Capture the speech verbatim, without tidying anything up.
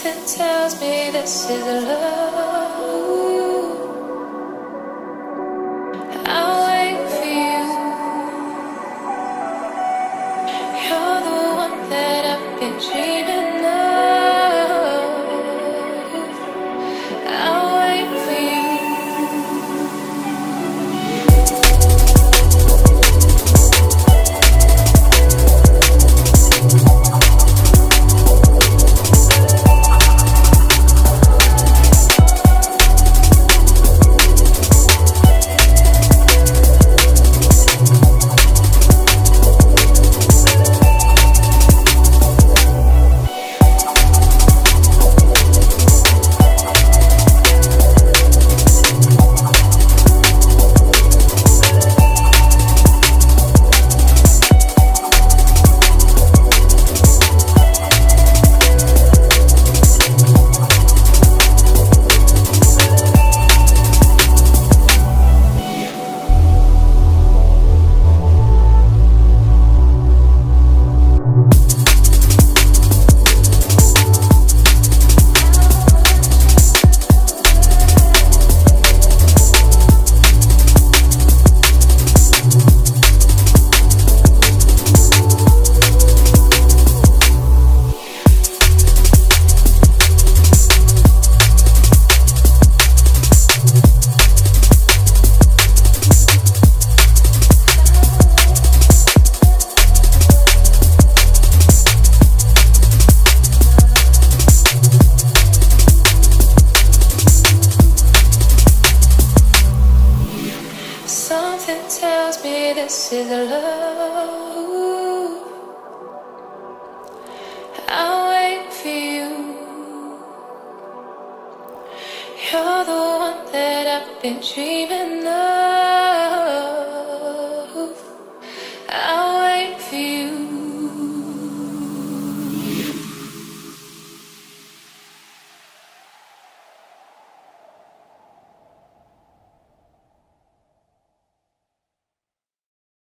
Something tells me this is love. Ooh. I'll wait for you. You're the one that I've been dreaming of. I'll wait for you. Something tells me this is love. Ooh. I'll wait for you. You're the one that I've been dreaming of.